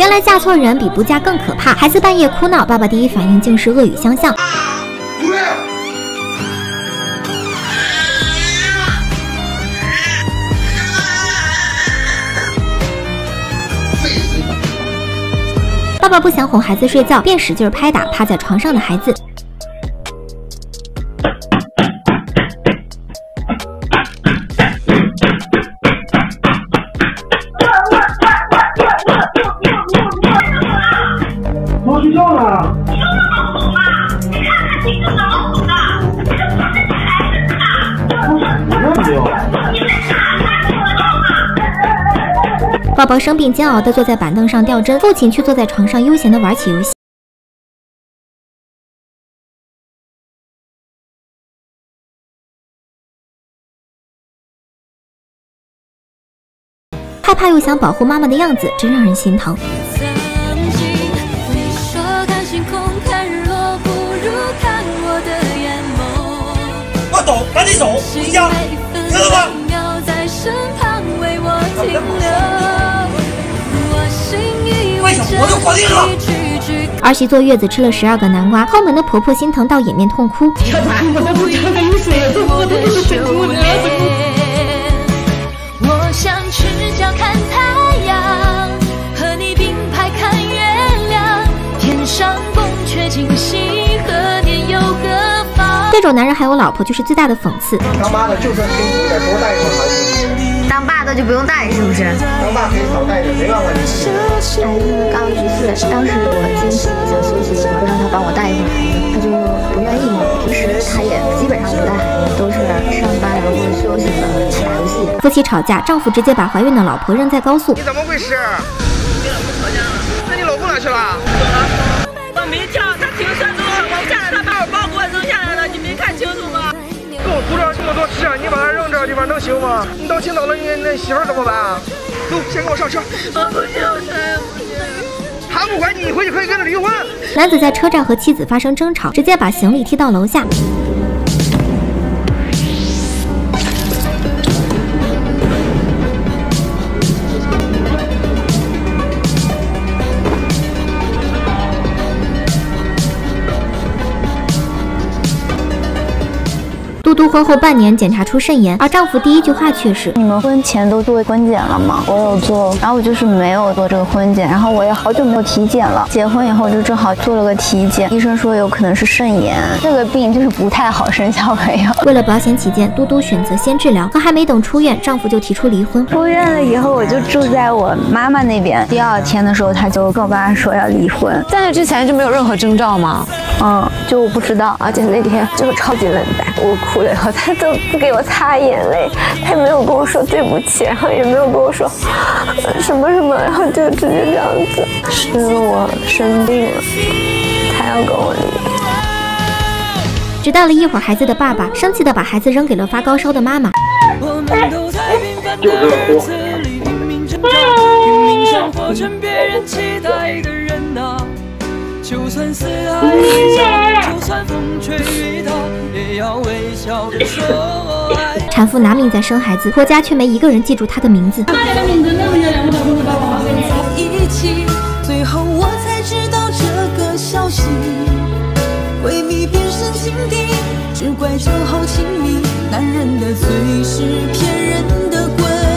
原来嫁错人比不嫁更可怕。孩子半夜哭闹，爸爸第一反应竟是恶语相向。 爸爸不想哄孩子睡觉，便使劲拍打趴在床上的孩子。我睡觉呢。你又那么哄啊？你看看谁是老虎呢？你这孩子呢？没有。你在哪？ 宝宝生病，煎熬地坐在板凳上吊针，父亲却坐在床上悠闲地玩起游戏。害怕又想保护妈妈的样子，真让人心疼。 走，赶紧走，回家，知道吗？为什么？我就搞定了。儿媳坐月子吃了12个南瓜，抠门的婆婆心疼到掩面痛哭。我想赤脚看太阳，和你并排看月亮，天上宫阙今夕，和你有个。 这种男人还有老婆，就是最大的讽刺。当妈的就算辛苦点，多带一份孩子。当爸的就不用带，是不是？当爸可以少带点，没办法。但因为刚1岁，当时我坚持想休息，我让他帮我带一份孩子，他就不愿意嘛。平时他也基本上不带孩子，都是上班然后休息了，打游戏。夫妻吵架，丈夫直接把怀孕的老婆扔在高速。你怎么回事？你老婆吵架了？那你老公哪去了？我没叫，他停车之后我下来，他把我包裹扔下来了，你没看清楚吗？跟我鼓掌这么多吃，你把它扔这地方能行吗？你到青岛了，那媳妇怎么办啊？走，先跟我上车。我不行，我不行。他不管你，你回去可以跟他离婚。男子在车站和妻子发生争吵，直接把行李踢到楼下。 嘟嘟婚后半年检查出肾炎，而丈夫第一句话却是：“你们婚前都做婚检了吗？”我有做，然后我就是没有做这个婚检，然后我也好久没有体检了。结婚以后就正好做了个体检，医生说有可能是肾炎，这个病就是不太好生小朋友。为了保险起见，嘟嘟选择先治疗，可还没等出院，丈夫就提出离婚。出院了以后，我就住在我妈妈那边。第2天的时候，他就跟我爸说要离婚，在那之前就没有任何征兆吗？嗯，就我不知道，而且那天就是超级冷淡，我哭。 然后他都不给我擦眼泪，他也没有跟我说对不起，然后也没有跟我说什么什么，然后就直接这样子。是因为我生病了，他要跟我离。只带了一会儿，孩子的爸爸生气的把孩子扔给了发高烧的妈妈。就是哭。就算死海一角，就算风吹雨打，也要微笑着说我爱。产妇拿命在生孩子，婆家却没一个人记住她的名字。大家的名字那么热烈，我怎么会把我忘记？最后我才知道这个消息，闺蜜变身情敌，只怪酒后亲密，男人的嘴是骗人的。